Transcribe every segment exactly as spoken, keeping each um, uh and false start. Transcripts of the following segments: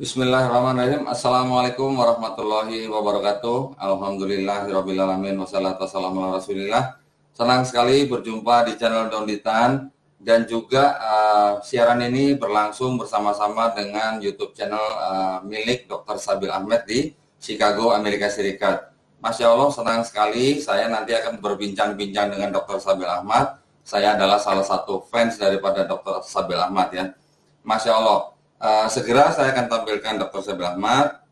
Bismillahirrahmanirrahim. Assalamualaikum warahmatullahi wabarakatuh. Alhamdulillahirrabbilalamin. Wassalatu wassalamu ala rasulillah. Senang sekali berjumpa di channel Dondy Tan. Dan juga uh, siaran ini berlangsung bersama-sama dengan YouTube channel uh, milik dokter Sabeel Ahmad di Chicago, Amerika Serikat. Masya Allah, senang sekali saya nanti akan berbincang-bincang dengan dokter Sabeel Ahmad. Saya adalah salah satu fans daripada dokter Sabeel Ahmad, ya. Masya Allah. Uh, segera saya akan tampilkan dokter Sabeel Ahmad.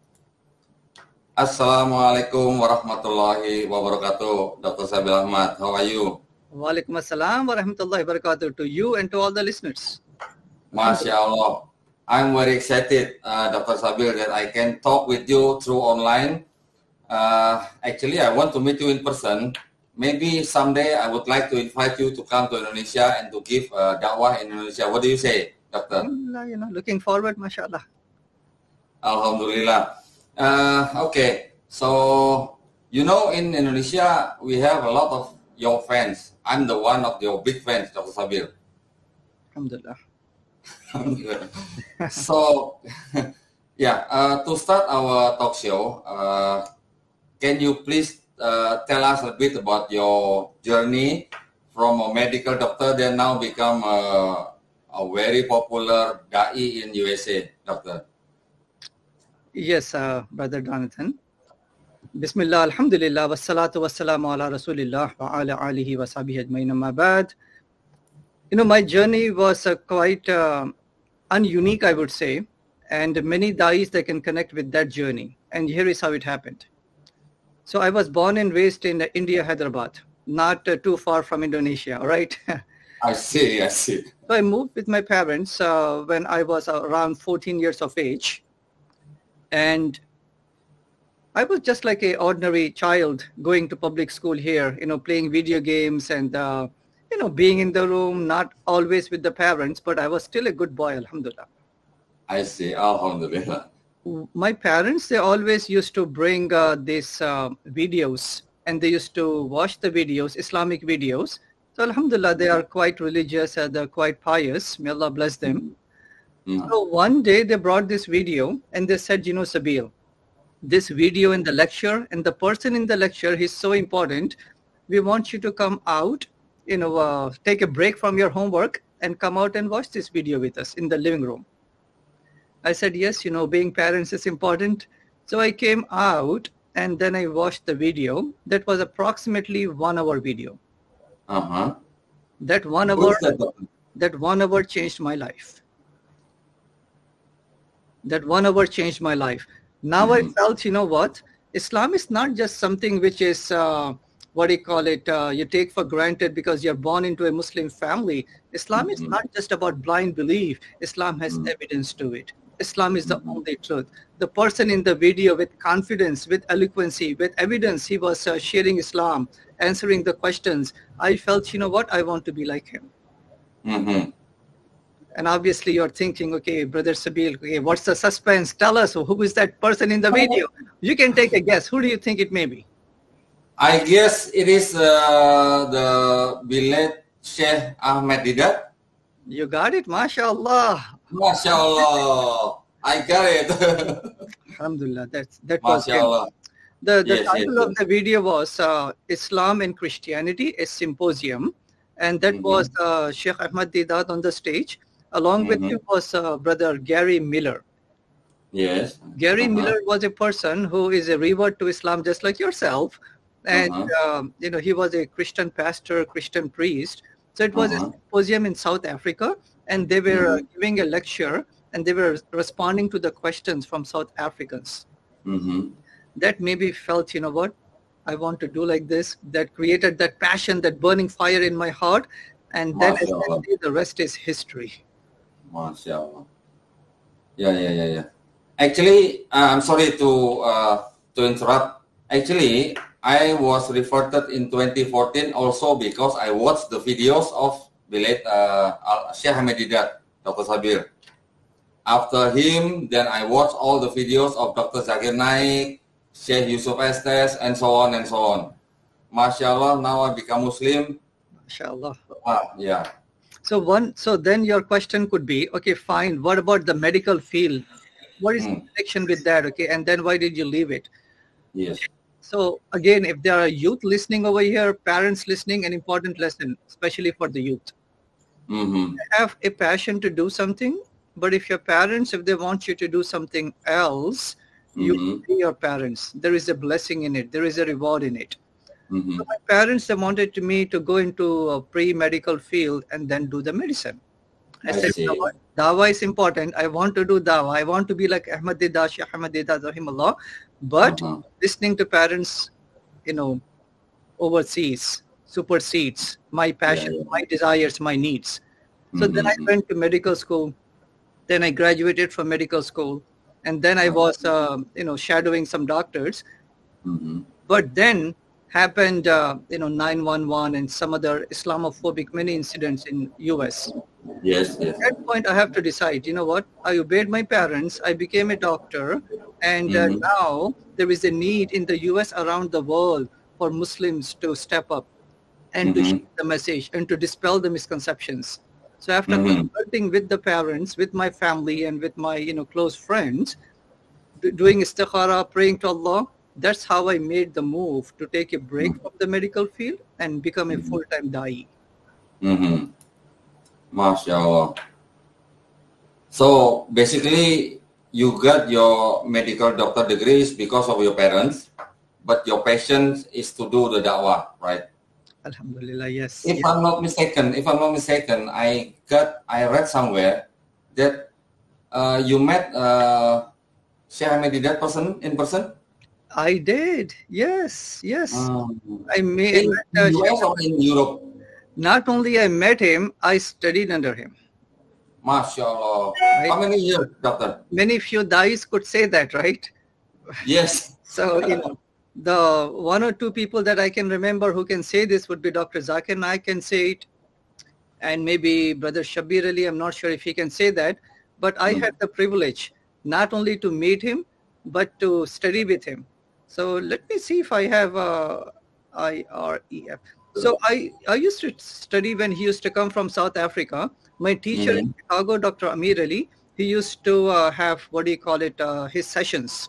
Assalamualaikum warahmatullahi wabarakatuh, dokter Sabeel Ahmad. How are you? Waalaikumsalam warahmatullahi wabarakatuh to you and to all the listeners. Masya Allah, I'm very excited, uh, Doctor Sabeel, that I can talk with you through online. Uh, actually, I want to meet you in person. Maybe someday I would like to invite you to come to Indonesia and to give uh, dakwah in Indonesia. What do you say? Doctor, you know, looking forward, mashallah. Alhamdulillah. Uh, okay, so you know, in Indonesia we have a lot of your fans. I'm the one of your big fans, Doctor Sabeel. Alhamdulillah. Alhamdulillah. So, yeah, uh, to start our talk show, uh, can you please uh, tell us a bit about your journey from a medical doctor that now become a a very popular da'i in U S A, Doctor? Yes, uh, Brother Donathan. Bismillah, alhamdulillah, wassalatu wassalamu ala rasulillah wa ala alihi wa sahbihi ajmain amma ba'd. You know, my journey was uh, quite uh, ununique, I would say, and many da'is that can connect with that journey. And here is how it happened. So I was born and raised in India, Hyderabad, not uh, too far from Indonesia, all right? I see, I see. So I moved with my parents uh, when I was around fourteen years of age, and I was just like an ordinary child going to public school here, you know, playing video games and, uh, you know, being in the room, not always with the parents, but I was still a good boy, alhamdulillah. I see, alhamdulillah. My parents, they always used to bring uh, these uh, videos, and they used to watch the videos, Islamic videos. So alhamdulillah, they are quite religious and they're quite pious. May Allah bless them. Mm. So one day they brought this video and they said, you know, Sabeel, this video in the lecture and the person in the lecture is so important. We want you to come out, you know, uh, take a break from your homework and come out and watch this video with us in the living room. I said, yes, you know, being parents is important. So I came out and then I watched the video. That was approximately one hour video. Uh-huh. That one hour, that one hour changed my life. That one hour changed my life. Now mm-hmm. I felt, you know what, Islam is not just something which is, uh, what do you call it, uh, you take for granted because you're born into a Muslim family. Islam mm-hmm. is not just about blind belief. Islam has mm-hmm. evidence to it. Islam is the only truth. The person in the video with confidence, with eloquency, with evidence, he was uh, sharing Islam, answering the questions. I felt, you know what, I want to be like him. Mm-hmm. And obviously you're thinking, okay, Brother Sabeel, okay, what's the suspense? Tell us, who is that person in the video? You can take a guess. Who do you think it may be? I guess it is uh, the beloved Sheikh Ahmed Deedat. You got it, mashallah. Mashallah, I got it. Alhamdulillah, that's, that mashallah. Was it. The, the yes, title yes, of yes. the video was uh, Islam and Christianity, a Symposium. And that mm-hmm. was uh, Sheikh Ahmed Deedat on the stage. Along mm-hmm. with him was uh, Brother Gary Miller. Yes. Gary uh-huh. Miller was a person who is a revert to Islam just like yourself. And, uh-huh. um, you know, he was a Christian pastor, Christian priest. So it was uh-huh. a symposium in South Africa. And they were mm-hmm. giving a lecture and they were responding to the questions from South Africans. Mm-hmm. That maybe felt, you know what, I want to do like this. That created that passion, that burning fire in my heart. And then the rest is history. MashaAllah. Yeah, yeah, yeah, yeah. Actually, I'm sorry to uh, to interrupt. Actually, I was reverted in twenty fourteen also because I watched the videos of Bilad uh, Sheikh Ahmed Deedat, Doctor Sabeel. After him, then I watched all the videos of Doctor Zakir Naik, Sheikh Yusuf Estes, and so on and so on. MashaAllah, now I become Muslim. MashaAllah. Wow, yeah. So one, so then your question could be, okay, fine, what about the medical field? What is mm. the connection with that? Okay, and then why did you leave it? Yes. So again, if there are youth listening over here, parents listening, an important lesson, especially for the youth. Mm-hmm. You have a passion to do something, but if your parents, if they want you to do something else, mm-hmm. you pay your parents. There is a blessing in it. There is a reward in it. Mm-hmm. So my parents, they wanted me to go into a pre-medical field and then do the medicine. I, I said, Dawa, Dawa is important. I want to do Dawa. I want to be like Ahmed Deedat, Sheikh Ahmed Deedat, rahimahullah. But uh-huh. listening to parents, you know, overseas, supersedes my passion, yeah, yeah. my desires, my needs. So mm-hmm. then I went to medical school. Then I graduated from medical school. And then I was, uh, you know, shadowing some doctors. Mm-hmm. But then happened, uh, you know, nine one one and some other Islamophobic many incidents in U S Yes, yes. At that point, I have to decide, you know what, I obeyed my parents, I became a doctor, and mm-hmm. uh, now there is a need in the U S around the world for Muslims to step up and mm-hmm. to share the message and to dispel the misconceptions. So after mm-hmm. consulting with the parents, with my family and with my, you know, close friends, doing istikhara, praying to Allah, that's how I made the move to take a break mm-hmm. from the medical field and become a full-time da'i. Mm-hmm. MashaAllah. So basically you got your medical doctor degrees because of your parents, but your passion is to do the da'wah, right? Alhamdulillah, yes. If yes. I'm not mistaken, if I'm not mistaken, I got, I read somewhere that uh, you met uh, Sheikh Ahmed Deedat person in person? I did, yes, yes. Um, I met in the U S or in Europe? Not only I met him, I studied under him. MashaAllah. Right? How many years, doctor? Many few dais could say that, right? Yes. So, you know, the one or two people that I can remember who can say this would be Doctor Zakir Naik can say it, and maybe Brother Sabir Ali, I'm not sure if he can say that, but I mm. had the privilege not only to meet him, but to study with him. So let me see if I have uh, I R E F. So I, I used to study when he used to come from South Africa. My teacher mm-hmm. in Chicago, Doctor Amir Ali, he used to uh, have, what do you call it, uh, his sessions,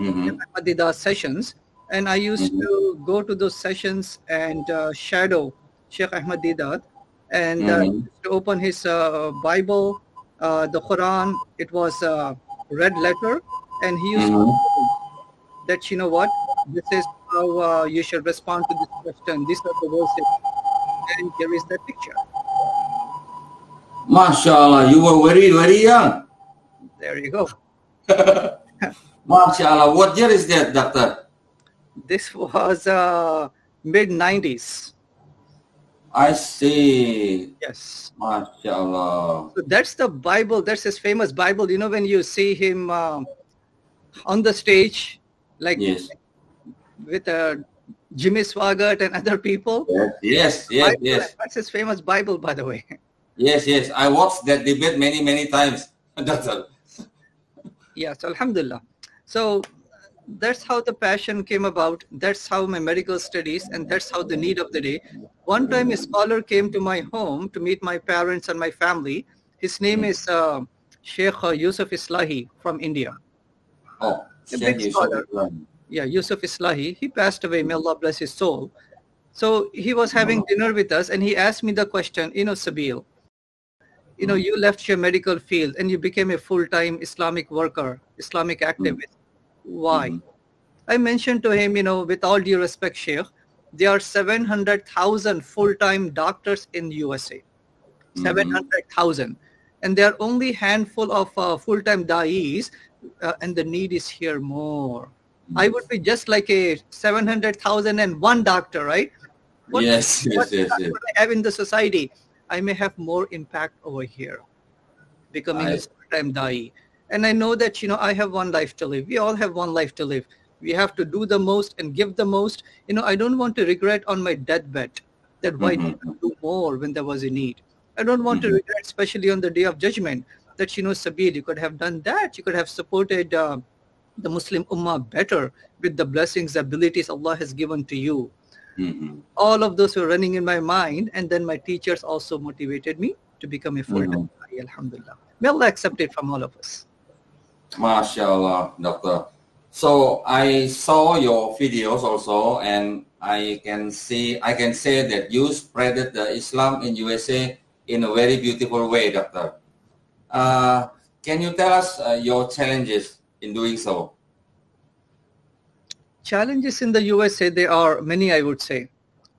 Ahmed Deedat sessions. And I used mm-hmm. to go to those sessions and uh, shadow Sheikh Ahmed Deedat and mm-hmm. uh, used to open his uh, Bible, uh, the Quran. It was a red letter. And he used mm-hmm. to say that, you know what, this is how uh, you should respond to this question. These are the verses. And here is that picture. MashaAllah, you were very, very young. There you go. MashaAllah, what year is that, doctor? This was uh, mid nineties. I see. Yes. MashaAllah. So that's the Bible. That's his famous Bible. You know, when you see him uh, on the stage, like yes. with uh, Jimmy Swaggart and other people. Yes, yes, Bible, yes. That's his famous Bible, by the way. Yes, yes. I watched that debate many, many times. That's all. Yes, alhamdulillah. So that's how the passion came about. That's how my medical studies, and that's how the need of the day. One time a scholar came to my home to meet my parents and my family. His name is uh, Sheikh Yusuf Islahi from India. Oh, a big scholar. Yeah, Yusuf Islahi. He passed away. May Allah bless his soul. So he was having dinner with us and he asked me the question, you know, Sabeel, you know, you left your medical field and you became a full-time Islamic worker, Islamic activist. Why? Mm-hmm. I mentioned to him, you know, with all due respect, Sheikh, there are seven hundred thousand full-time doctors in U S A. Mm-hmm. seven hundred thousand. And there are only handful of uh, full-time da'is, uh, and the need is here more. Mm-hmm. I would be just like a seven hundred thousand and one doctor, right? What, yes, what, yes, yes, what yes. I have in the society, I may have more impact over here, becoming I... a full-time da'i. And I know that, you know, I have one life to live. We all have one life to live. We have to do the most and give the most. You know, I don't want to regret on my deathbed that why mm-hmm. did I do more when there was a need. I don't want mm-hmm. to regret, especially on the day of judgment, that, you know, Sabir, you could have done that. You could have supported uh, the Muslim Ummah better with the blessings, abilities Allah has given to you. Mm-hmm. All of those were running in my mind. And then my teachers also motivated me to become a full-time. Mm-hmm. Alhamdulillah. May Allah accept it from all of us. MashaAllah, Doctor. So I saw your videos also, and I can see, I can say that you spreaded the Islam in U S A in a very beautiful way, Doctor. Uh, can you tell us uh, your challenges in doing so? Challenges in the U S A, there are many, I would say.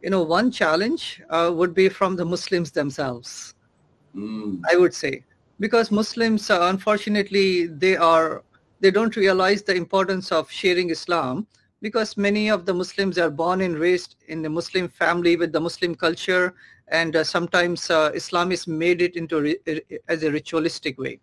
You know, one challenge uh, would be from the Muslims themselves, mm. I would say. Because Muslims, uh, unfortunately, they are, they don't realize the importance of sharing Islam, because many of the Muslims are born and raised in the Muslim family with the Muslim culture, and uh, sometimes uh, Islam is made it into ri as a ritualistic way.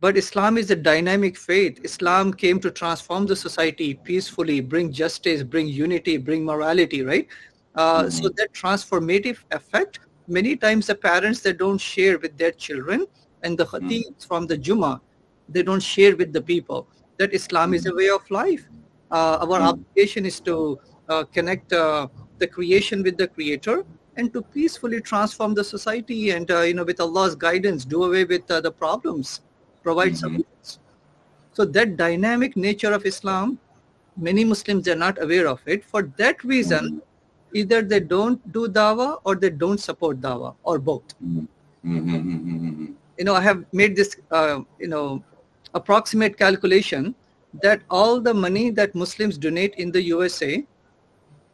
But Islam is a dynamic faith. Islam came to transform the society peacefully, bring justice, bring unity, bring morality, right? Uh, mm-hmm. So that transformative effect, many times the parents, they don't share with their children, and the khateeb mm-hmm. from the Jummah, they don't share with the people that Islam mm-hmm. is a way of life. Uh, our mm-hmm. obligation is to uh, connect uh, the creation with the creator, and to peacefully transform the society, and uh, you know, with Allah's guidance, do away with uh, the problems, provide mm-hmm. solutions. So that dynamic nature of Islam, many Muslims are not aware of it. For that reason, mm-hmm. either they don't do dawah, or they don't support dawah, or both. Mm-hmm. You know, I have made this, uh, you know, approximate calculation that all the money that Muslims donate in the U S A,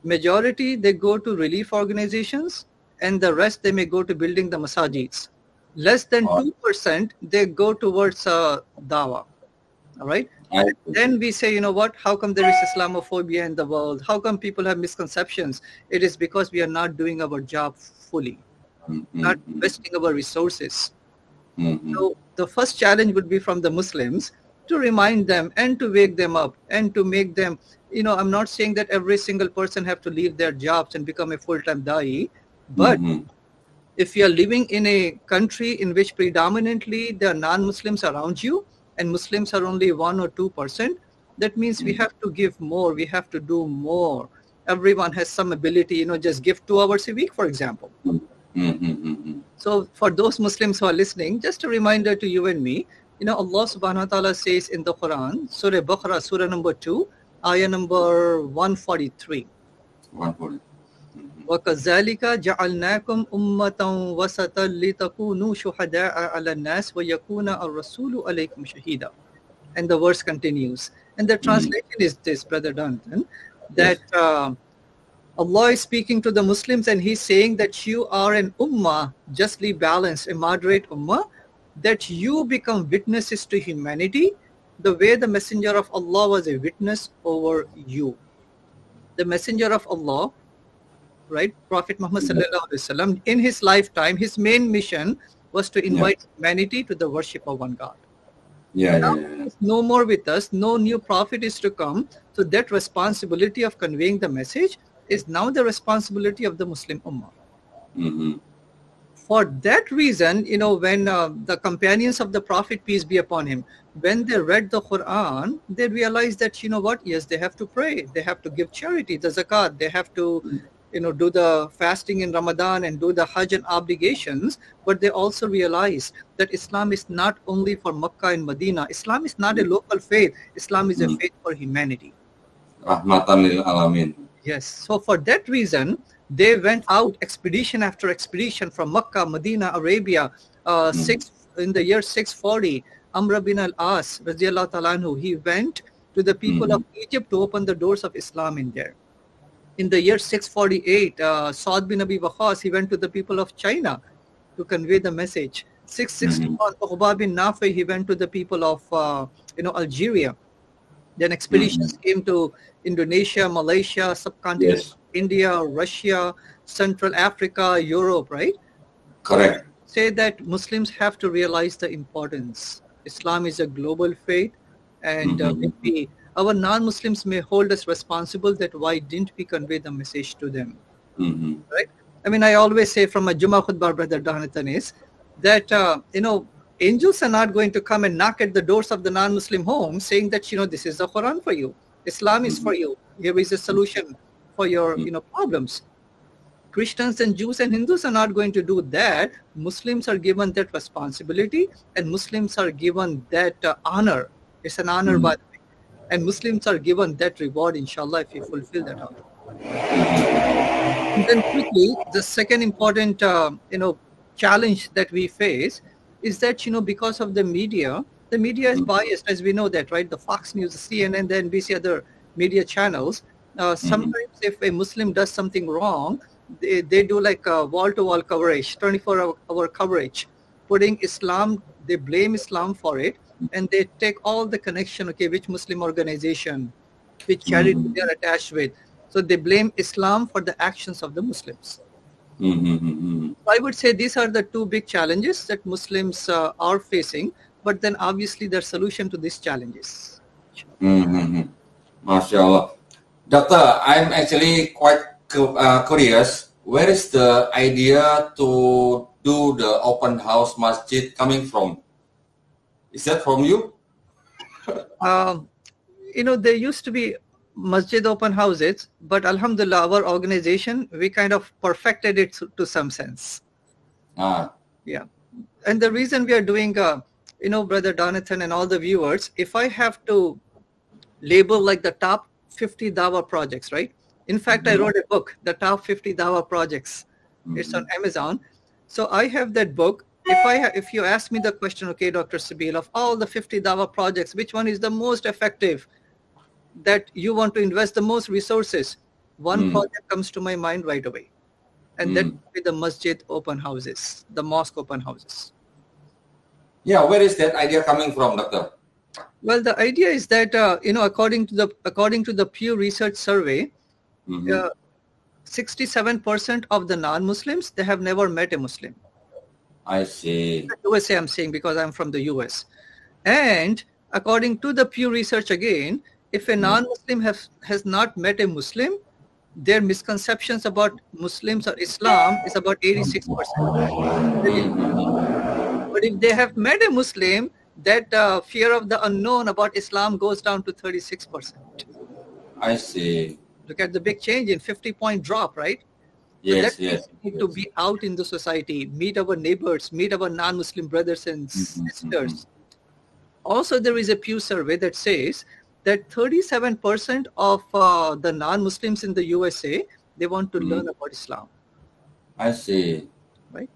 majority they go to relief organizations, and the rest they may go to building the masajids. Less than two percent they go towards uh, dawah, all right? And then we say, you know what, how come there is Islamophobia in the world? How come people have misconceptions? It is because we are not doing our job fully, mm-hmm. not investing our resources. Mm-hmm. So the first challenge would be from the Muslims, to remind them and to wake them up and to make them, you know, I'm not saying that every single person have to leave their jobs and become a full-time da'i, but mm-hmm. if you are living in a country in which predominantly there are non-Muslims around you, and Muslims are only one or two percent, that means mm-hmm. we have to give more, we have to do more. Everyone has some ability, you know, just give two hours a week, for example. Mm-hmm. So for those Muslims who are listening, just a reminder to you and me, you know, Allah subhanahu wa ta'ala says in the Quran, Surah Baqarah, Surah number two, Ayah number one forty-three. one forty-three. وَكَذَلِكَ جَعَلْنَاكُمْ أُمَّةً وَسَطًا لِتَكُونُوا شُهَدَاءَ عَلَى النَّاسِ وَيَكُونَ الرَّسُولُ عَلَيْكُمْ شَهِيدًا. And the verse continues. And the translation mm-hmm. is this, Brother Donton, that yes. uh, Allah is speaking to the Muslims, and He's saying that you are an ummah, justly balanced, a moderate ummah, that you become witnesses to humanity the way the Messenger of Allah was a witness over you. The Messenger of Allah, right, Prophet Muhammad yeah. sallallahu alaihi wasallam, in his lifetime, his main mission was to invite yeah. humanity to the worship of one God. Yeah, now, yeah, yeah. no more with us, no new prophet is to come. So that responsibility of conveying the message is now the responsibility of the Muslim Ummah. Mm-hmm. For that reason, you know, when uh, the companions of the Prophet, peace be upon him, when they read the Quran, they realized that, you know what, yes, they have to pray, they have to give charity, the zakat, they have to, you know, do the fasting in Ramadan and do the Hajj and obligations, but they also realized that Islam is not only for Makkah and Medina. Islam is not a local faith. Islam is a faith for humanity. Rahmatan lil alamin. Yes. So for that reason, they went out expedition after expedition from Mecca, Medina, Arabia, uh, mm-hmm. six, in the year six forty, Amr bin al-As, radiallahu ta'ala anhu, he went to the people mm-hmm. of Egypt to open the doors of Islam in there. In the year six forty-eight, uh, Saud bin Abi Waqas, he went to the people of China to convey the message. six sixty-one, mm-hmm. Uqbah bin Nafe, he went to the people of, uh, you know, Algeria. Then expeditions mm-hmm. came to Indonesia, Malaysia, subcontinent, yes. India, Russia, Central Africa, Europe, right? Correct. Say that Muslims have to realize the importance. Islam is a global faith, and mm-hmm. uh, we, our non-Muslims may hold us responsible that why didn't we convey the message to them, mm-hmm. right? I mean, I always say from a Jummah khutbah, Brother Donatan, is that, uh, you know, angels are not going to come and knock at the doors of the non-Muslim home saying that, you know, this is the Quran for you. Islam is for you. Here is a solution for your, you know, problems. Christians and Jews and Hindus are not going to do that. Muslims are given that responsibility, and Muslims are given that uh, honor. It's an honor, mm-hmm. by the way. And Muslims are given that reward, inshallah, if you fulfill that honor. And then quickly, the second important, uh, you know, challenge that we face is that, you know, because of the media, the media is biased, as we know that, right? The Fox News, the C N N, the N B C, other media channels. Uh, sometimes mm-hmm. if a Muslim does something wrong, they, they do like a wall-to-wall coverage, twenty-four hour coverage, putting Islam, they blame Islam for it, and they take all the connection, okay, which Muslim organization, which charity mm-hmm. they are attached with. So they blame Islam for the actions of the Muslims. Mm-hmm. So I would say these are the two big challenges that Muslims uh, are facing, but then obviously their solution to these challenges. Mm-hmm. MashaAllah. Doctor, I'm actually quite uh, curious. Where is the idea to do the open house masjid coming from? Is that from you? uh, you know, there used to be masjid open houses, but alhamdulillah, our organization, we kind of perfected it to some sense. Ah. Yeah. And the reason we are doing, uh, you know, Brother Donathan and all the viewers, if I have to label like the top fifty dawah projects, right? In fact, mm-hmm. I wrote a book, the top fifty dawah projects. Mm-hmm. It's on Amazon. So I have that book. If I, if you ask me the question, okay, Doctor Sabeel, of all the fifty dawah projects, which one is the most effective that you want to invest the most resources? One mm-hmm. project comes to my mind right away. And mm-hmm. that would be the masjid open houses, the mosque open houses. Yeah, where is that idea coming from, Doctor? Well, the idea is that, uh, you know, according to the according to the Pew Research Survey, sixty-seven mm-hmm. percent uh, of the non-Muslims, they have never met a Muslim. I see. U S A, I'm saying, because I'm from the U S. And according to the Pew Research again, if a non-Muslim has has not met a Muslim, their misconceptions about Muslims or Islam is about eighty-six percent. But if they have met a Muslim, that uh, fear of the unknown about Islam goes down to thirty-six percent. I see. Look at the big change in fifty point drop, right? Yes, so yes. We need yes. to be out in the society, meet our neighbors, meet our non-Muslim brothers and mm-hmm, sisters. Mm-hmm. Also, there is a Pew survey that says that thirty-seven percent of uh, the non-Muslims in the U S A, they want to mm-hmm. learn about Islam. I see. Right?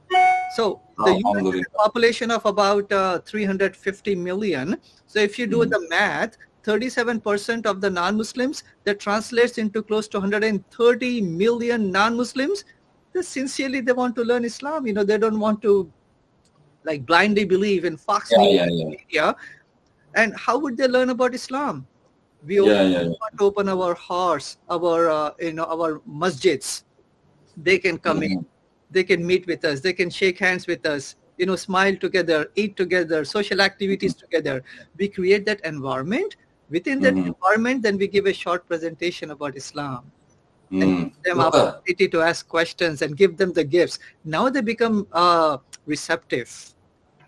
So the U S population of about uh, three hundred fifty million. So if you do mm-hmm. the math, thirty-seven percent of the non-Muslims, that translates into close to one hundred thirty million non-Muslims. They sincerely, they want to learn Islam. You know, they don't want to like blindly believe in Fox yeah, media. Yeah, yeah. And how would they learn about Islam? We yeah, open, yeah, yeah. want to open our hearts, our uh, you know, our masjids. They can come mm-hmm. in. They can meet with us, they can shake hands with us, you know, smile together, eat together, social activities mm-hmm. together. We create that environment. Within that mm-hmm. environment, then we give a short presentation about Islam. Mm-hmm. And give them yeah. opportunity to ask questions and give them the gifts. Now they become uh, receptive.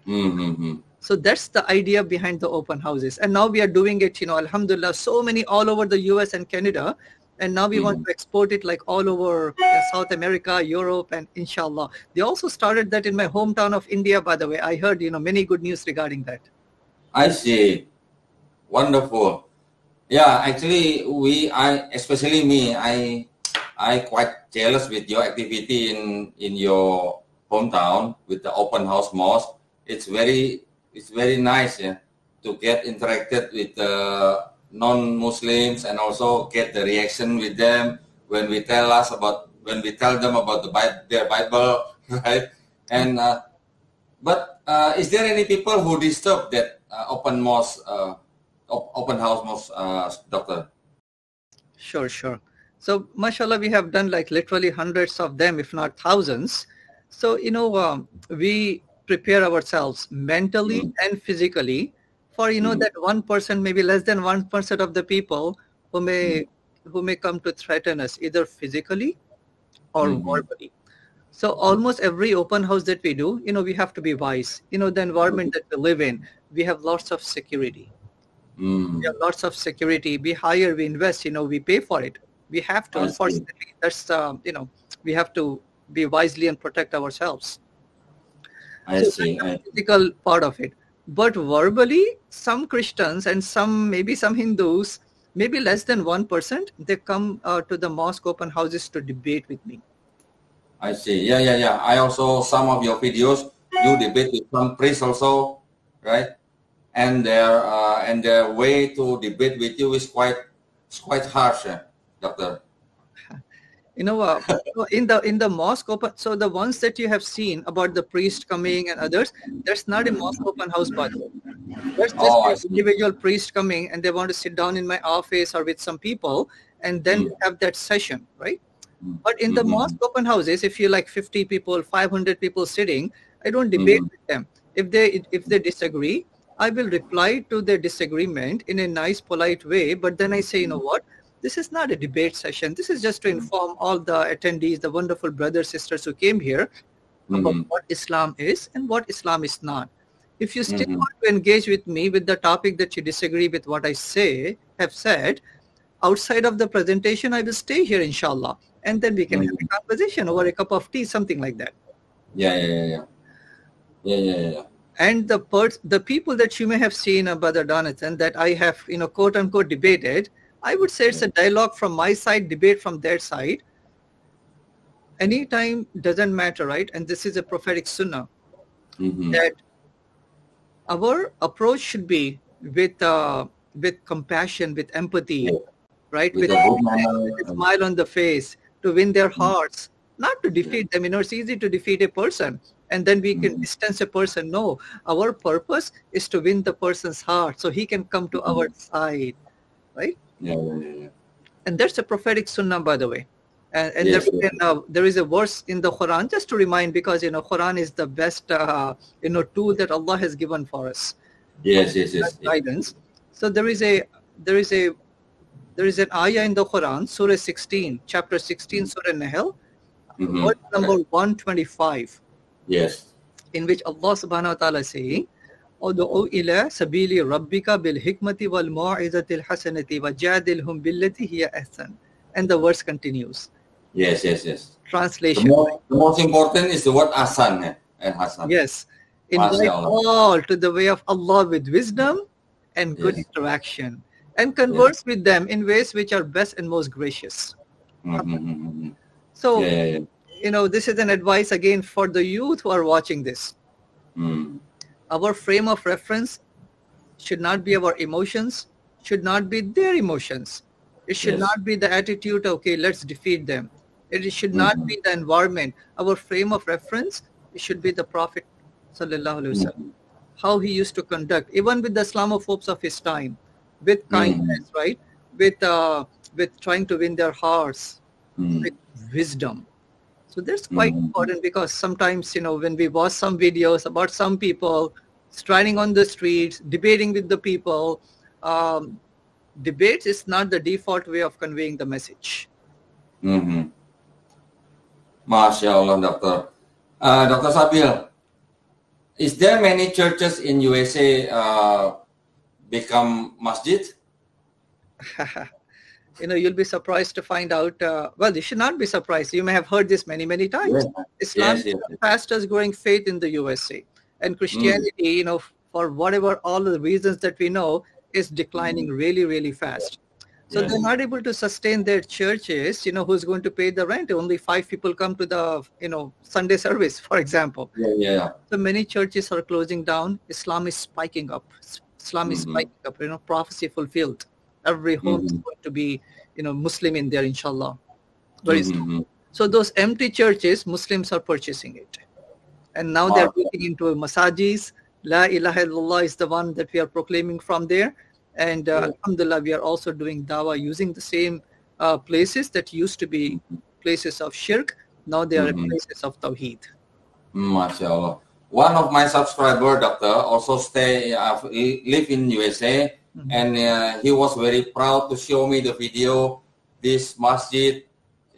Mm-hmm. So that's the idea behind the open houses. And now we are doing it, you know, alhamdulillah, so many all over the U S and Canada. And now we mm-hmm. want to export it like all over South America, Europe, and inshallah. They also started that in my hometown of India, by the way. I heard, you know, many good news regarding that. I see. Wonderful. Yeah, actually, we, I, especially me, I, I quite jealous with your activity in, in your hometown with the open house mosque. It's very, it's very nice yeah, to get interacted with the uh, non-Muslims and also get the reaction with them when we tell us about when we tell them about the Bible, their Bible, right? And uh, but uh, is there any people who disturb that uh, open mosque, uh, op open house mosque, uh, Doctor? Sure, sure. So, mashallah, we have done like literally hundreds of them, if not thousands. So you know, um, we prepare ourselves mentally mm-hmm. and physically. Or you know mm. that one person, maybe less than one percent of the people who may mm. who may come to threaten us either physically or mm. verbally. So almost every open house that we do, you know, we have to be wise. You know, the environment that we live in, we have lots of security. Mm. We have lots of security. We hire, we invest. You know, we pay for it. We have to. Unfortunately, that's uh, you know we have to be wisely and protect ourselves. I so see. That's the critical part of it. But verbally, some Christians and some, maybe some Hindus, maybe less than one percent, they come uh, to the mosque open houses to debate with me. I see. Yeah, yeah, yeah. I also saw some of your videos. You debate with some priests also, right? And their uh, and their way to debate with you is quite is quite harsh, eh, Doctor. You know, uh, in the in the mosque open, so the ones that you have seen about the priest coming and others, that's not a mosque open house, by the way. That's just oh, an individual priest coming and they want to sit down in my office or with some people, and then mm. have that session, right? Mm. But in the mm-hmm. mosque open houses, if you like fifty people, five hundred people sitting, I don't debate mm. with them. If they if they disagree, I will reply to their disagreement in a nice, polite way. But then I say, you know what? This is not a debate session. This is just to inform all the attendees, the wonderful brothers, sisters who came here mm-hmm. about what Islam is and what Islam is not. If you still mm-hmm. want to engage with me with the topic that you disagree with what I say, have said, outside of the presentation, I will stay here, inshallah. And then we can mm-hmm. have a conversation over a cup of tea, something like that. Yeah, yeah, yeah, yeah. Yeah, yeah, yeah. And the per the people that you may have seen, uh, Brother Donathan, that I have, you know, quote unquote debated, I would say it's a dialogue from my side, debate from their side. Any time doesn't matter, right? And this is a prophetic sunnah mm-hmm. that our approach should be with uh, with compassion, with empathy, yeah. right? With, with, a with a smile on the face to win their mm-hmm. hearts, not to defeat yeah. them. You know, it's easy to defeat a person. And then we can mm-hmm. distance a person. No, our purpose is to win the person's heart so he can come to mm-hmm. our side, right? Yeah, yeah, yeah. And that's a prophetic sunnah, by the way. And, and yes, there, yeah. uh, there is a verse in the Quran, just to remind, because, you know, Quran is the best, uh, you know, tool that Allah has given for us. Yes, yes, yes. Guidance. Yes. So there is a, there is a, there is an ayah in the Quran, Surah sixteen, chapter sixteen, Surah Nahl, mm-hmm. verse number one twenty-five. Yes. In which Allah subhanahu wa ta'ala is saying, Udu'u ila sabili rabbika bil hikmati wal mau'izatil hasanati wajadilhum billati hiya ahsan. And the verse continues. Yes, yes, yes. Translation. The most, the most important is the word asan and hasan. Yes. Invite all to the way of Allah with wisdom and good yes. interaction. And converse yes. with them in ways which are best and most gracious. Mm-hmm. So... Yeah, yeah, yeah. You know, this is an advice again for the youth who are watching this. Mm. Our frame of reference should not be our emotions, should not be their emotions. It should yes. not be the attitude, okay, let's defeat them. It should mm-hmm. not be the environment. Our frame of reference, it should be the Prophet Sallallahu Alaihi Wasallam, mm. how he used to conduct, even with the Islamophobes of his time, with kindness, mm. right? With, uh, with trying to win their hearts, mm. with wisdom. So that's quite mm-hmm. important because sometimes, you know, when we watch some videos about some people striding on the streets, debating with the people, um, debates is not the default way of conveying the message. Mm-hmm. MashaAllah, Doctor. Uh, Doctor Sabeel, is there many churches in U S A uh, become masjid? You know, you'll be surprised to find out. Uh, well, you should not be surprised. You may have heard this many, many times. Yeah. Islam yes, yes, is the fastest growing faith in the U S A. And Christianity, mm. you know, for whatever all the reasons that we know, is declining mm. really, really fast. So yes. they're not able to sustain their churches, you know, who's going to pay the rent. Only five people come to the, you know, Sunday service, for example. Yeah, yeah. So many churches are closing down. Islam is spiking up. Islam is mm-hmm. spiking up, you know, prophecy fulfilled. Every home mm-hmm. is going to be, you know, Muslim in there, inshallah. Very mm-hmm. soon. So those empty churches, Muslims are purchasing it. And now wow. they're getting into masajis. La ilaha illallah is the one that we are proclaiming from there. And uh, yeah. alhamdulillah, we are also doing dawah using the same uh, places that used to be places of shirk. Now they are mm-hmm. places of tawheed. MashaAllah. One of my subscribers, doctor, also stay, uh, live in U S A. Mm-hmm. And uh, he was very proud to show me the video. This masjid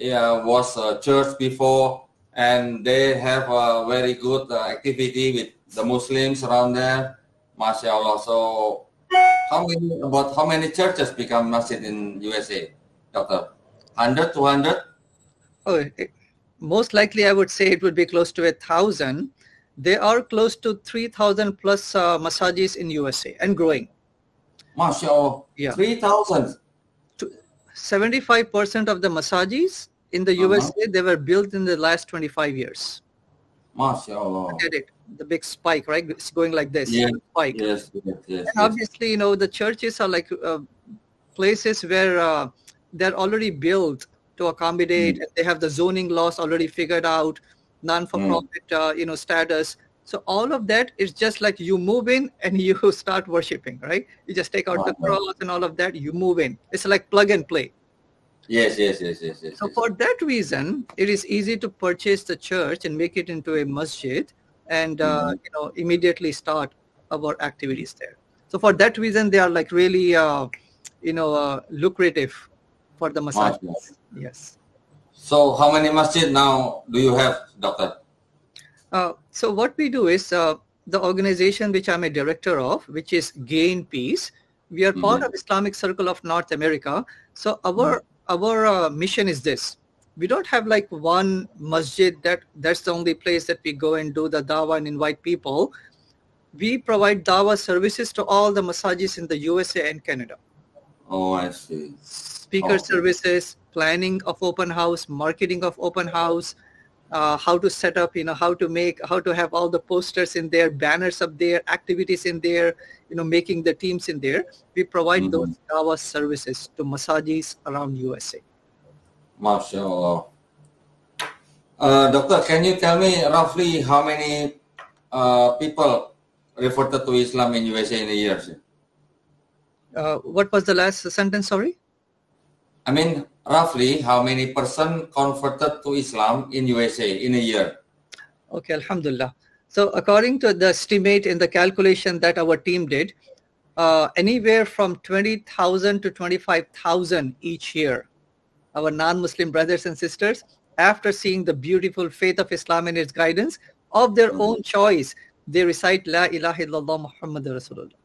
uh, was a church before, and they have a very good uh, activity with the Muslims around there. MashaAllah. So, how many about how many churches become masjid in U S A, Doctor? Hundred, two hundred? Oh, most likely I would say it would be close to a thousand. There are close to three thousand plus uh, masajis in U S A and growing. MashaAllah, yeah. three thousand. seventy-five percent of the masajis in the uh-huh. U S A, they were built in the last twenty-five years. MashaAllah. Look at it, the big spike, right? It's going like this. Yeah. Spike. Yes, yes, yes, and obviously, you know, the churches are like uh, places where uh, they're already built to accommodate. Mm. They have the zoning laws already figured out, non-for-profit, mm. uh, you know, status. So all of that is just like you move in and you start worshipping, right? You just take out wow. the cross and all of that, you move in. It's like plug and play. Yes, yes, yes, yes, yes. So yes. for that reason, it is easy to purchase the church and make it into a masjid and, uh, mm. you know, immediately start our activities there. So for that reason, they are like really, uh, you know, uh, lucrative for the masjid. Yes. So how many masjid now do you have, Doctor? Uh, so what we do is, uh, the organization which I'm a director of, which is Gain Peace, we are mm-hmm. part of Islamic Circle of North America. So our mm-hmm. our uh, mission is this. We don't have like one masjid that that's the only place that we go and do the dawah and invite people. We provide dawah services to all the masajis in the U S A and Canada. Oh, I see. Speaker okay. services, planning of open house, marketing of open house, Uh, how to set up, you know, how to make, how to have all the posters in there, banners up there, activities in there, you know, making the teams in there. We provide mm-hmm. those dawah services to masajis around U S A. MashaAllah. Uh, doctor, can you tell me roughly how many uh, people reverted to Islam in U S A in a year? Uh, what was the last sentence, sorry? I mean, roughly how many person converted to Islam in U S A in a year? Okay, alhamdulillah. So according to the estimate in the calculation that our team did, uh, anywhere from twenty thousand to twenty-five thousand each year, our non-Muslim brothers and sisters, after seeing the beautiful faith of Islam and its guidance, of their mm-hmm. own choice, they recite La ilaha illallah Muhammadur Rasulullah.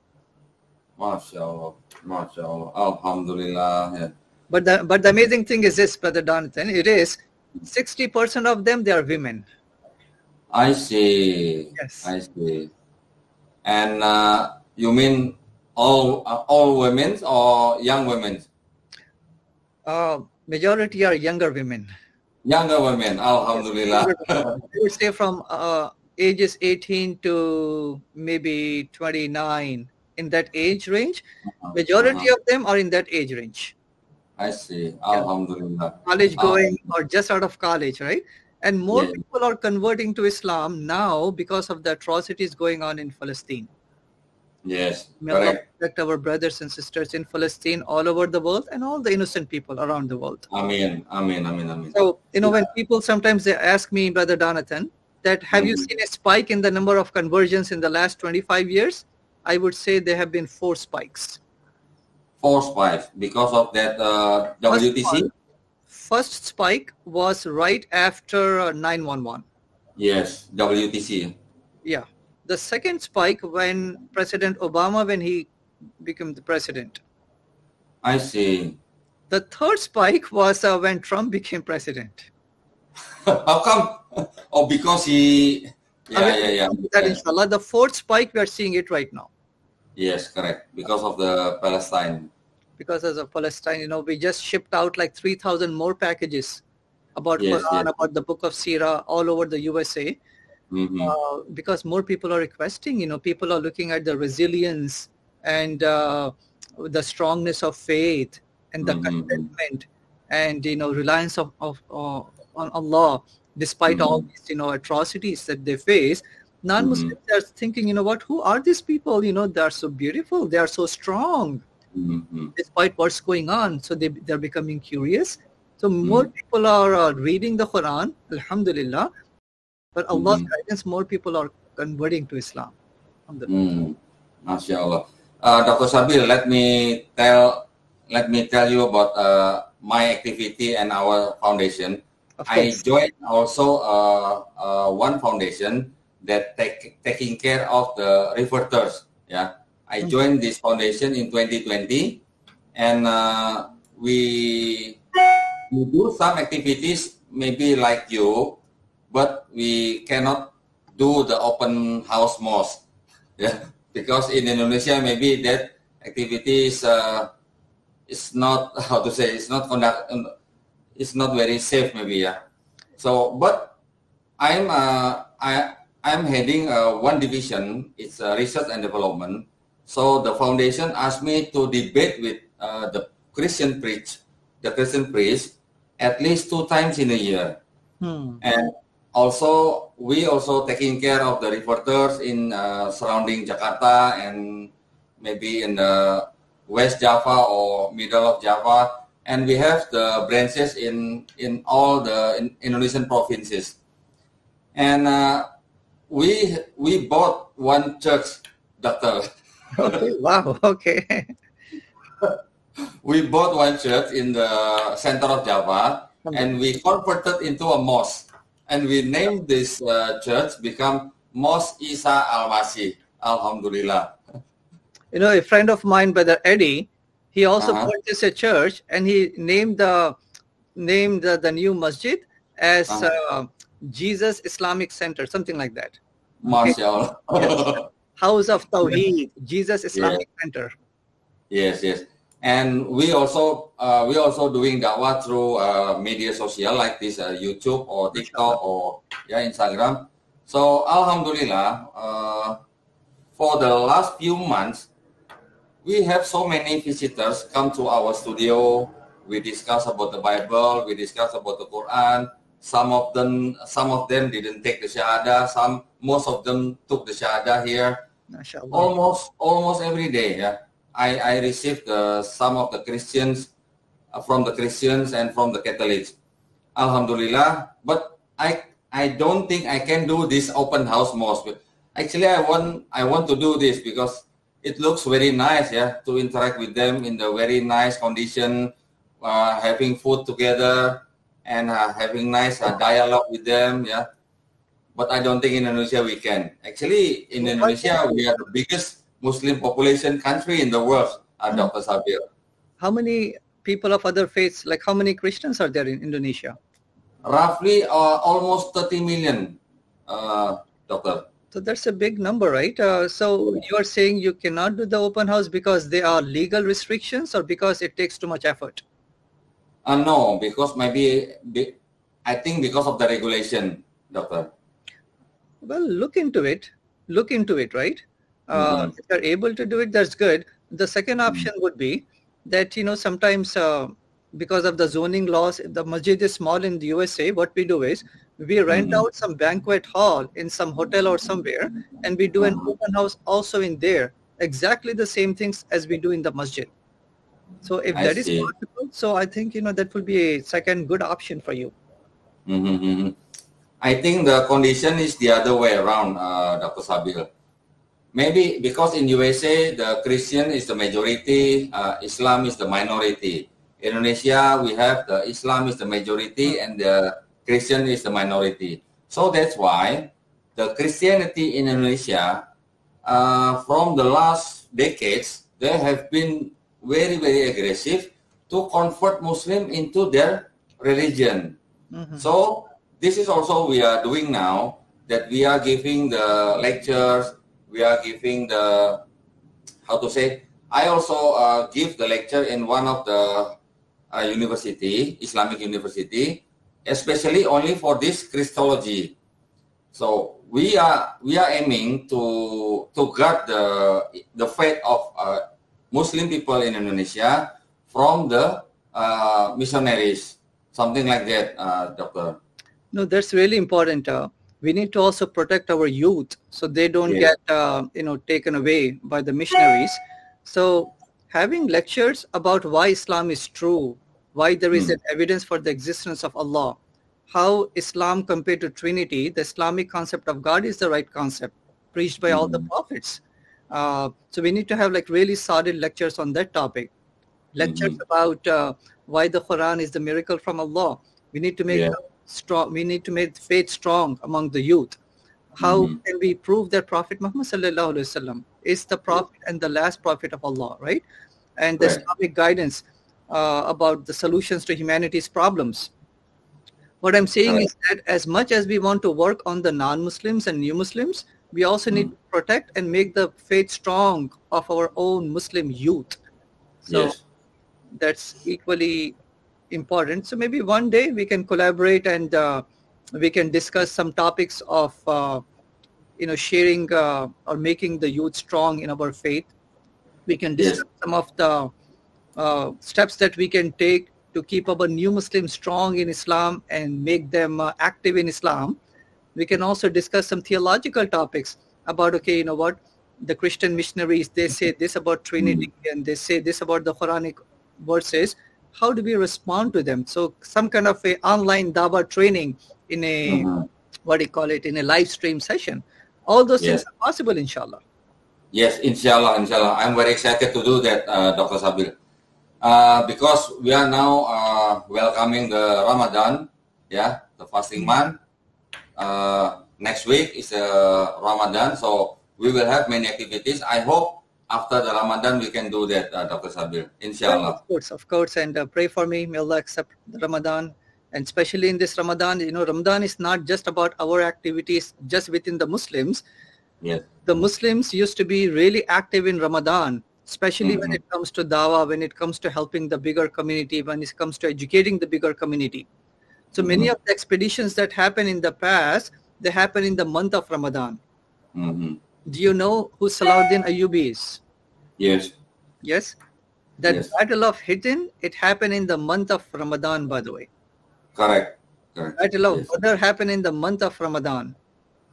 MashaAllah, MashaAllah, alhamdulillah. Yeah. But the, but the amazing thing is this, Brother Donathan, it is sixty percent of them, they are women. I see. Yes. I see. And uh, you mean all uh, all women or young women? Uh, majority are younger women. Younger women, alhamdulillah. I would say from uh, ages eighteen to maybe twenty-nine, in that age range. Majority uh-huh. of them are in that age range. I see. Alhamdulillah. College going or just out of college, right? And more yeah. people are converting to Islam now because of the atrocities going on in Palestine. Yes. May Allah protect our brothers and sisters in Palestine, all over the world, and all the innocent people around the world. Amen. Amen. Amen. Amen. So, you know, yeah. when people sometimes they ask me, Brother Donathan, that have mm-hmm. you seen a spike in the number of conversions in the last twenty-five years? I would say there have been four spikes. Four spikes because of that uh, W T C? First spike, first spike was right after uh, nine one one. Yes, W T C. Yeah. The second spike when President Obama, when he became the president. I see. The third spike was uh, when Trump became president. How come? Oh, because he... Yeah, I mean, yeah, yeah. That yeah. Inshallah, the fourth spike, we are seeing it right now. Yes, correct. Because of the Palestine. Because of the Palestine, you know, we just shipped out like three thousand more packages about yes, Quran, yes. about the Book of Sirah all over the U S A. Mm-hmm. Uh, because more people are requesting, you know, people are looking at the resilience and uh, the strongness of faith and the mm-hmm. contentment and, you know, reliance of, of, of on Allah despite mm-hmm. all these, you know, atrocities that they face. Non-Muslims mm-hmm. are thinking, you know what, who are these people? You know, they are so beautiful. They are so strong mm-hmm. despite what's going on. So they, they're becoming curious. So mm-hmm. more people are uh, reading the Quran, alhamdulillah. But Allah's mm-hmm. guidance, more people are converting to Islam. Alhamdulillah. Mm-hmm. MashaAllah. Uh, Doctor Sabir, let me tell, let me tell you about uh, my activity and our foundation. I joined also uh, uh, one foundation that take, taking care of the reverters. Yeah, I joined this foundation in twenty twenty, and uh, we, we do some activities maybe like you, but we cannot do the open house mosque, yeah, because in Indonesia maybe that activity is uh, it's not, how to say, it's not conduct, it's not very safe maybe, yeah. So, but I'm uh, I I'm heading uh, one division. It's uh, research and development. So the foundation asked me to debate with uh, the Christian priest, the Christian priest, at least two times in a year, hmm. and also we also taking care of the reporters in uh, surrounding Jakarta and maybe in the West Java or middle of Java, and we have the branches in in all the in Indonesian provinces, and uh, we we bought one church, doctor. Okay, wow. Okay. We bought one church in the center of Java, and we converted into a mosque, and we named this uh, church become Mosque Isa Al-Masih. Alhamdulillah. You know, a friend of mine, Brother Eddie, he also uh-huh. purchased a church, and he named the named the, the new masjid as uh-huh. uh, Jesus Islamic Center, something like that. Mashallah. Yes. House of Tawheed, Jesus Islamic yes. Center. Yes, yes. And we also uh, we also doing da'wah through uh, media social like this uh, YouTube or TikTok or yeah Instagram. So alhamdulillah, uh, for the last few months, we have so many visitors come to our studio. We discuss about the Bible. We discuss about the Quran. Some of them some of them didn't take the shahada. Some most of them took the shahada here. Mashallah. Almost almost every day. Yeah. I, I received uh, some of the Christians uh, from the Christians and from the Catholics, alhamdulillah. But I I don't think I can do this open house mosque. Actually, I want I want to do this because it looks very nice, yeah, to interact with them in the very nice condition, uh, having food together and uh, having nice uh, dialogue with them, yeah. But I don't think in Indonesia we can. Actually, in Indonesia we are the biggest Muslim population country in the world, uh, Doctor Sabir. How many people of other faiths, like how many Christians are there in Indonesia? Roughly uh, almost thirty million, uh, Doctor. So that's a big number, right? Uh, so you are saying you cannot do the open house because there are legal restrictions or because it takes too much effort? Uh, no, because maybe, be, I think because of the regulation, Doctor. Well, look into it. Look into it, right? Uh, mm-hmm. If they're able to do it, that's good. The second option mm-hmm. would be that, you know, sometimes uh, because of the zoning laws, the masjid is small in the U S A. What we do is we rent mm-hmm. out some banquet hall in some hotel or somewhere, and we do an open house also in there. Exactly the same things as we do in the masjid. So if I that see. is possible, so I think, you know, that would be a second good option for you. Mm-hmm. I think the condition is the other way around, uh, Doctor Sabeel. Maybe because in U S A, the Christian is the majority, uh, Islam is the minority. In Indonesia, we have the Islam is the majority and the Christian is the minority. So that's why the Christianity in Indonesia, uh, from the last decades, they have been very, very aggressive to convert Muslim into their religion. Mm-hmm. So this is also we are doing now, that we are giving the lectures, we are giving the, how to say, I also uh, give the lecture in one of the uh, university, Islamic university, especially only for this Christology. So we are we are aiming to to guard the the faith of uh, Muslim people in Indonesia from the uh, missionaries, something like that, uh, Doctor. No, that's really important. Uh... We need to also protect our youth so they don't yeah. get, uh, you know, taken away by the missionaries. So having lectures about why Islam is true, why there is mm. an evidence for the existence of Allah, how Islam compared to Trinity, the Islamic concept of God is the right concept preached by mm. all the prophets. Uh, so we need to have like really solid lectures on that topic. Lectures mm. about uh, why the Quran is the miracle from Allah. We need to make... Yeah. Strong, we need to make faith strong among the youth. How mm-hmm. can we prove that Prophet Muhammad sallallahu alaihi wasallam is the prophet and the last prophet of Allah, right? And the right. Islamic guidance uh, about the solutions to humanity's problems. What I'm saying right. is that as much as we want to work on the non-Muslims and new Muslims, we also mm. need to protect and make the faith strong of our own Muslim youth. So yes. that's equally important. So maybe one day we can collaborate and uh, we can discuss some topics of, uh, you know, sharing uh, or making the youth strong in our faith. We can discuss yes. some of the uh, steps that we can take to keep our new Muslims strong in Islam and make them uh, active in Islam. We can also discuss some theological topics about, okay, you know what, the Christian missionaries, they say this about Trinity and they say this about the Quranic verses. How do we respond to them? So some kind of a online dawah training in a, uh-huh. what do you call it, in a live stream session. All those yes. things are possible, inshallah. Yes, inshallah, inshallah. I'm very excited to do that, uh, Doctor Sabir. Uh, because we are now uh, welcoming the Ramadan, yeah, the fasting month. Uh, next week is uh, Ramadan, so we will have many activities. I hope after the Ramadan we can do that, uh, Doctor Sabir, inshallah. Of course, of course, and uh, pray for me. May Allah accept the Ramadan, and especially in this Ramadan, you know, Ramadan is not just about our activities just within the Muslims. Yes. The Muslims used to be really active in Ramadan, especially mm-hmm. when it comes to dawah, when it comes to helping the bigger community, when it comes to educating the bigger community. So mm-hmm. many of the expeditions that happen in the past, they happen in the month of Ramadan. Mm-hmm. Do you know who Salahuddin Ayyubi is? Yes. Yes? That yes. Battle of Hidden, it happened in the month of Ramadan, by the way. Correct. Correct. Battle of yes. Badr happened in the month of Ramadan.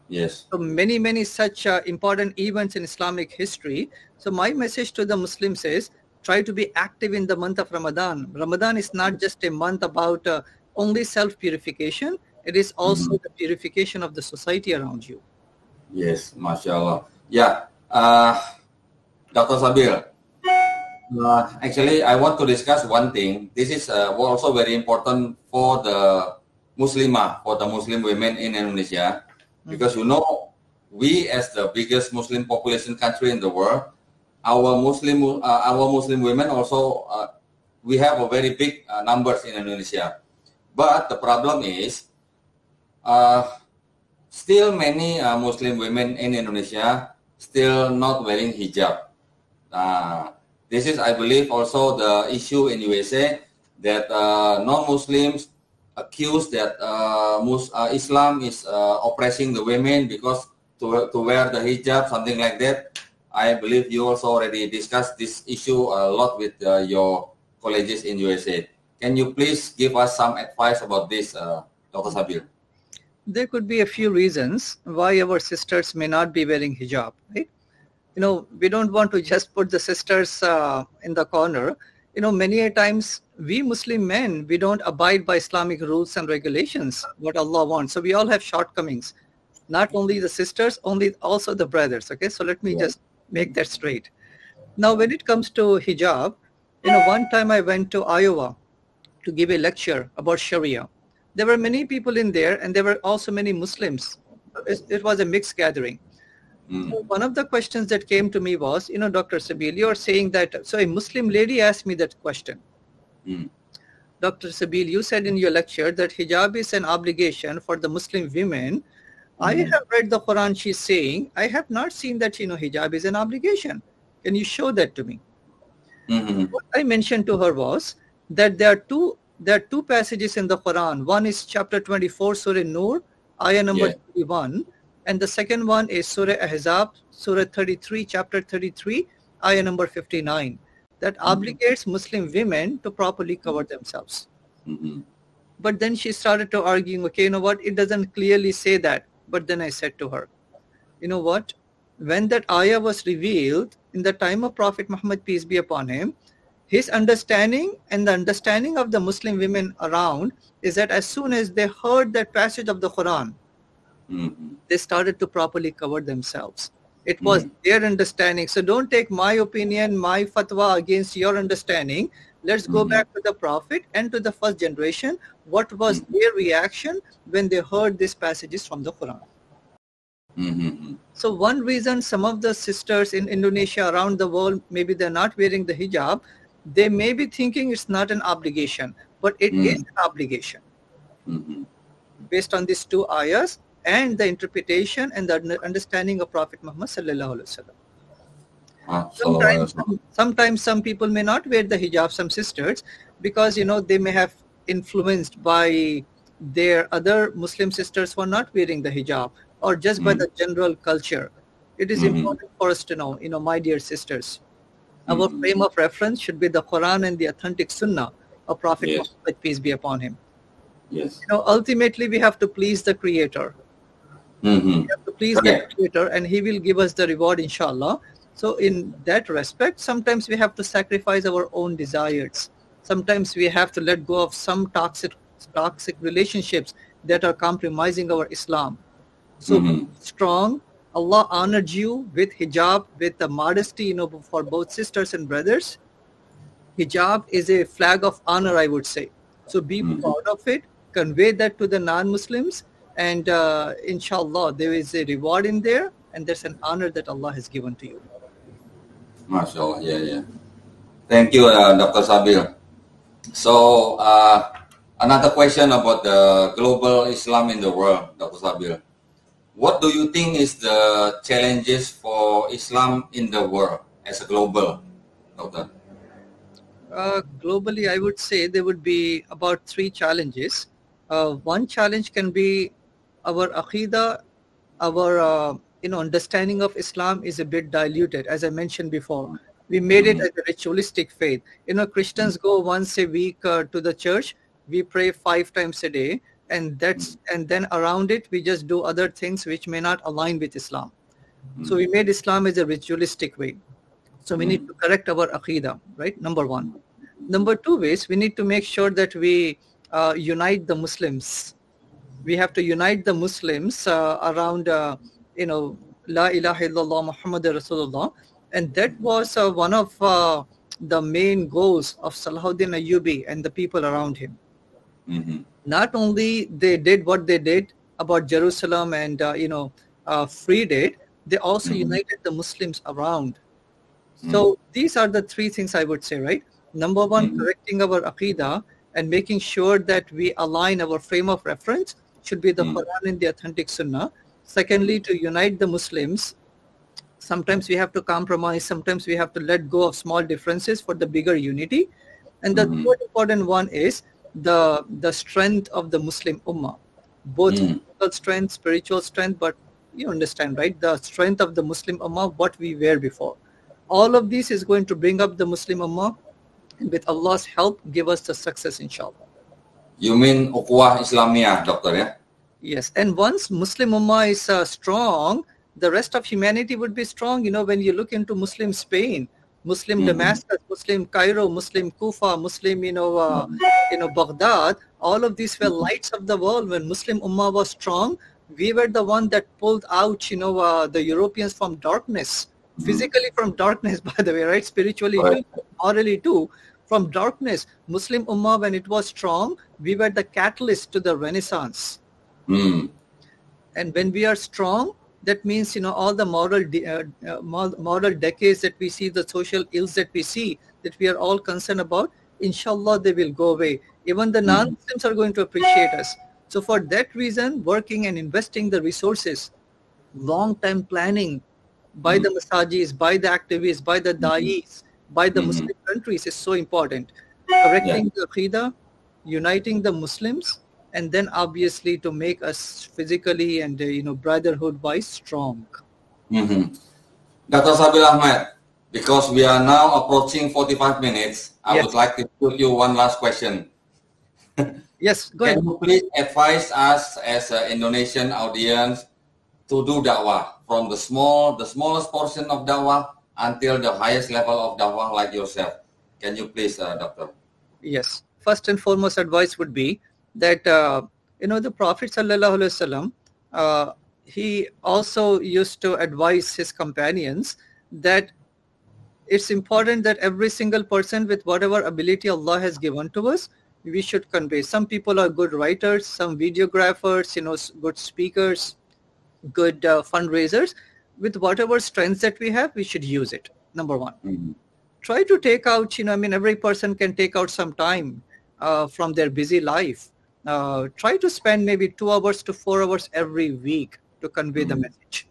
Yes. So many, many such uh, important events in Islamic history. So my message to the Muslims is, try to be active in the month of Ramadan. Ramadan is not just a month about uh, only self-purification. It is also mm-hmm. the purification of the society around you. Yes, mashallah. Yeah, uh, Doctor Sabir, uh, actually I want to discuss one thing. This is uh, also very important for the Muslimah, for the Muslim women in Indonesia. Because, you know, we as the biggest Muslim population country in the world, our Muslim, uh, our Muslim women also, uh, we have a very big uh, numbers in Indonesia. But the problem is, uh, still many uh, Muslim women in Indonesia still not wearing hijab. Uh, this is, I believe, also the issue in U S A that uh, non-Muslims accused that uh, Mus uh, Islam is uh, oppressing the women because to, to wear the hijab, something like that. I believe you also already discussed this issue a lot with uh, your colleagues in U S A. Can you please give us some advice about this, uh, Doctor Sabir? There could be a few reasons why our sisters may not be wearing hijab, right? You know, we don't want to just put the sisters uh, in the corner. You know, many a times we Muslim men, we don't abide by Islamic rules and regulations, what Allah wants. So we all have shortcomings, not only the sisters, only also the brothers. Okay, so let me yeah. just make that straight. Now, when it comes to hijab, you know, one time I went to Iowa to give a lecture about Sharia. There were many people in there and there were also many Muslims. It, it was a mixed gathering. Mm. So one of the questions that came to me was, you know, Doctor Sabeel, you are saying that, so a Muslim lady asked me that question. Mm. Doctor Sabeel, you said in your lecture that hijab is an obligation for the Muslim women. Mm. I have read the Quran, she's saying, I have not seen that, you know, hijab is an obligation. Can you show that to me? Mm-hmm. What I mentioned to her was that there are two, there are two passages in the Quran. One is chapter twenty-four, Surah Nur, ayah number yeah. thirty-one. And the second one is Surah Ahzab, Surah thirty-three, chapter thirty-three, ayah number fifty-nine. That mm-hmm. obligates Muslim women to properly cover themselves. Mm-hmm. But then she started to arguing, okay, you know what, it doesn't clearly say that. But then I said to her, you know what, when that ayah was revealed in the time of Prophet Muhammad, peace be upon him, his understanding and the understanding of the Muslim women around is that as soon as they heard that passage of the Quran, mm-hmm. they started to properly cover themselves. It was mm-hmm. their understanding. So don't take my opinion, my fatwa against your understanding. Let's go mm-hmm. back to the Prophet and to the first generation. What was mm-hmm. their reaction when they heard these passages from the Quran? Mm-hmm. So one reason some of the sisters in Indonesia, around the world, maybe they're not wearing the hijab. They may be thinking it's not an obligation, but it mm-hmm. is an obligation. Mm-hmm. based on these two ayahs and the interpretation and the understanding of Prophet Muhammad sallallahu alaihi wasallam. Sometimes, sometimes some people may not wear the hijab, some sisters, because you know they may have influenced by their other Muslim sisters who are not wearing the hijab, or just mm-hmm. by the general culture. It is mm-hmm. important for us to know, you know, my dear sisters, mm-hmm. our frame of reference should be the Quran and the authentic Sunnah of Prophet yes. Muhammad, peace be upon him. Yes. You know, ultimately we have to please the Creator. Mm-hmm. We have to please okay. the Creator, and He will give us the reward, inshallah. So in that respect, sometimes we have to sacrifice our own desires. Sometimes we have to let go of some toxic toxic relationships that are compromising our Islam. So mm-hmm. be strong. Allah honored you with hijab, with the modesty, you know, for both sisters and brothers. Hijab is a flag of honor, I would say. So be mm-hmm. proud of it. Convey that to the non-Muslims. And uh, inshallah, there is a reward in there. And there's an honor that Allah has given to you. MashaAllah, yeah, yeah. Thank you, uh, Doctor Sabir. So, uh, another question about the global Islam in the world, Doctor Sabir. What do you think is the challenges for Islam in the world as a global, Doctor? Uh, globally, I would say there would be about three challenges. Uh, one challenge can be our aqidah, our... Uh, you know, understanding of Islam is a bit diluted. As I mentioned before, we made it as a ritualistic faith. You know, Christians go once a week uh, to the church, we pray five times a day, and that's, and then around it, we just do other things which may not align with Islam. So we made Islam as a ritualistic way. So we need to correct our aqidah, right? Number one. Number two is we need to make sure that we uh, unite the Muslims. We have to unite the Muslims uh, around uh, you know, La ilaha illallah Muhammadur Rasulullah. And that was uh, one of uh, the main goals of Salahuddin Ayyubi and the people around him. Mm-hmm. Not only they did what they did about Jerusalem and, uh, you know, uh, freed it, they also mm-hmm. united the Muslims around. Mm-hmm. So these are the three things I would say, right? Number one, mm-hmm. correcting our aqidah and making sure that we align our frame of reference should be the mm-hmm. Quran and the authentic Sunnah. Secondly, to unite the Muslims. Sometimes we have to compromise, sometimes we have to let go of small differences for the bigger unity. And the mm-hmm. third important one is the, the strength of the Muslim Ummah. Both mm-hmm. physical strength, spiritual strength, but you understand, right? The strength of the Muslim Ummah, what we were before. All of this is going to bring up the Muslim Ummah, and with Allah's help, give us the success, inshallah. You mean Uqwah Islamiyah, Doctor, yeah? Yes, and once Muslim Ummah is uh, strong, the rest of humanity would be strong. You know, when you look into Muslim Spain, Muslim mm-hmm. Damascus, Muslim Cairo, Muslim Kufa, Muslim, you know, uh, you know, Baghdad, all of these were lights of the world. When Muslim Ummah was strong, we were the one that pulled out, you know, uh, the Europeans from darkness, mm-hmm. physically from darkness, by the way, right? Spiritually, right. Too, morally too. From darkness, Muslim Ummah, when it was strong, we were the catalyst to the Renaissance. Mm. And when we are strong, that means, you know, all the moral de uh, uh, moral decays that we see, the social ills that we see, that we are all concerned about, inshallah, they will go away. Even the mm. non-Muslims are going to appreciate us. So for that reason, working and investing the resources, long-time planning by mm. the masajis, by the activists, by the da'is, by the mm. Muslim countries is so important. Correcting yeah. the aqidah, uniting the Muslims, and then obviously to make us physically and, uh, you know, brotherhood-wise strong. Mm-hmm. Doctor Sabeel Ahmad, because we are now approaching forty-five minutes, I yes. would like to put you one last question. Yes, go ahead. Can you please advise us as an Indonesian audience to do dakwah from the small, the smallest portion of dakwah until the highest level of dakwah like yourself? Can you please, uh, Doctor? Yes. First and foremost advice would be that, uh, you know, the Prophet sallallahu alaihi wasallam, uh, he also used to advise his companions that it's important that every single person, with whatever ability Allah has given to us, we should convey. Some people are good writers, some videographers, you know, good speakers, good uh, fundraisers. With whatever strengths that we have, we should use it, number one. Mm-hmm. Try to take out, you know, I mean, every person can take out some time uh, from their busy life uh, try to spend maybe two hours to four hours every week to convey mm-hmm. the message.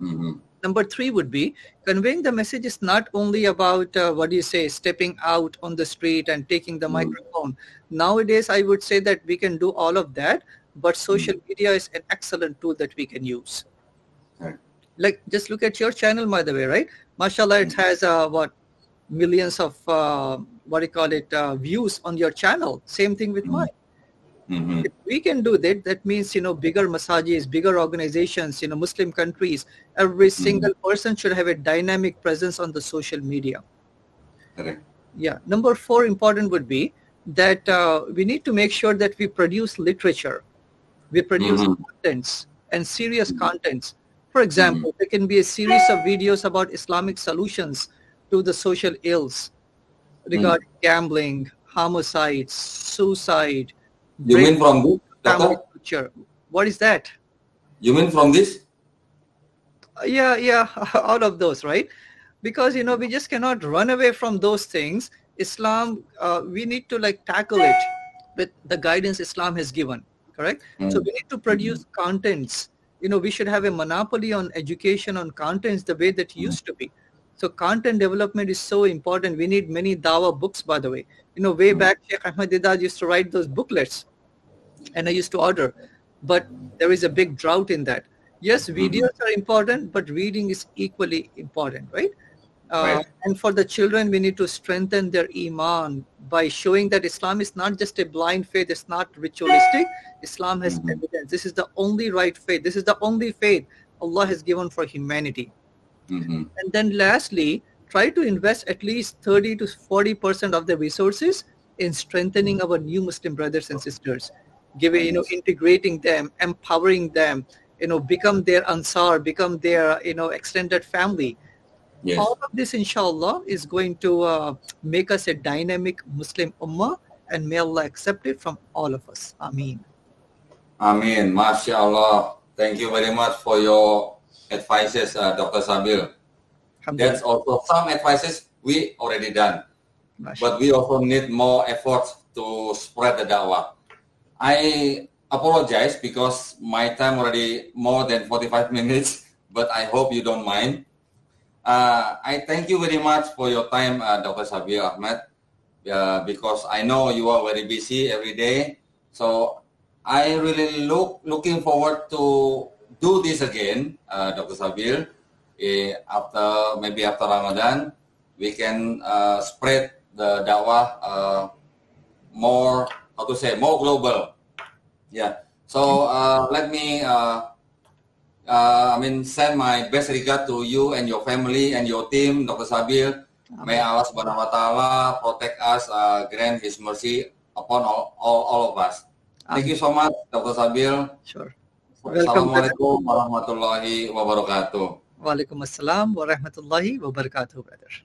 Mm-hmm. Number three would be conveying the message is not only about, uh, what do you say, stepping out on the street and taking the mm-hmm. microphone. Nowadays, I would say that we can do all of that, but social mm-hmm. media is an excellent tool that we can use. Okay. Like, just look at your channel, by the way, right? Mashallah, it has, uh, what, millions of, uh, what do you call it, uh, views on your channel. Same thing with mm-hmm. mine. Mm-hmm. If we can do that, that means, you know, bigger massages, bigger organizations, you know, Muslim countries, every mm-hmm. single person should have a dynamic presence on the social media. Okay. Yeah. Number four important would be that uh, we need to make sure that we produce literature. We produce mm-hmm. contents and serious mm-hmm. contents. For example, mm-hmm. there can be a series of videos about Islamic solutions to the social ills regarding mm-hmm. gambling, homicides, suicide. You mean from this, Doctor? Culture. What is that? You mean from this? Uh, yeah, yeah, all of those, right? Because, you know, we just cannot run away from those things. Islam, uh, we need to, like, tackle it with the guidance Islam has given, correct? Mm-hmm. So we need to produce mm-hmm. contents. You know, we should have a monopoly on education, on contents, the way that mm-hmm. used to be. So content development is so important. We need many dawah books, by the way. You know, way mm-hmm. back, Sheikh Ahmed Deedat used to write those booklets, and I used to order. But there is a big drought in that. Yes, videos mm-hmm. are important, but reading is equally important, right? Uh, right? And for the children, we need to strengthen their iman by showing that Islam is not just a blind faith. It's not ritualistic. Islam has mm-hmm. evidence. This is the only right faith. This is the only faith Allah has given for humanity. Mm-hmm. And then lastly, try to invest at least thirty to forty percent of the resources in strengthening mm-hmm. our new Muslim brothers and sisters, giving, you know, integrating them, empowering them, you know, become their ansar, become their, you know, extended family. Yes. All of this, inshallah, is going to uh, make us a dynamic Muslim ummah, and may Allah accept it from all of us. Ameen. Ameen. MashaAllah. Thank you very much for your advices, uh, Doctor Sabir. That's also some advices we already done, but we also need more efforts to spread the da'wah. I apologize because my time already more than forty-five minutes, but I hope you don't mind. Uh, I thank you very much for your time, uh, Doctor Sabeel Ahmad, uh, because I know you are very busy every day. So I really look looking forward to do this again, uh, Doctor Sabeel. After maybe after Ramadan, we can uh, spread the da'wah uh, more, how to say, more global. Yeah. So uh, let me, uh, uh, I mean, send my best regard to you and your family and your team, Doctor Sabeel. May Allah subhanahu wa ta'ala protect us, uh, grant His mercy upon all, all, all of us. Thank you so much, Doctor Sabeel. Sure. Assalamualaikum warahmatullahi wabarakatuh. Wa alaikum assalam wa rahmatullahi wa barakatuh, brother.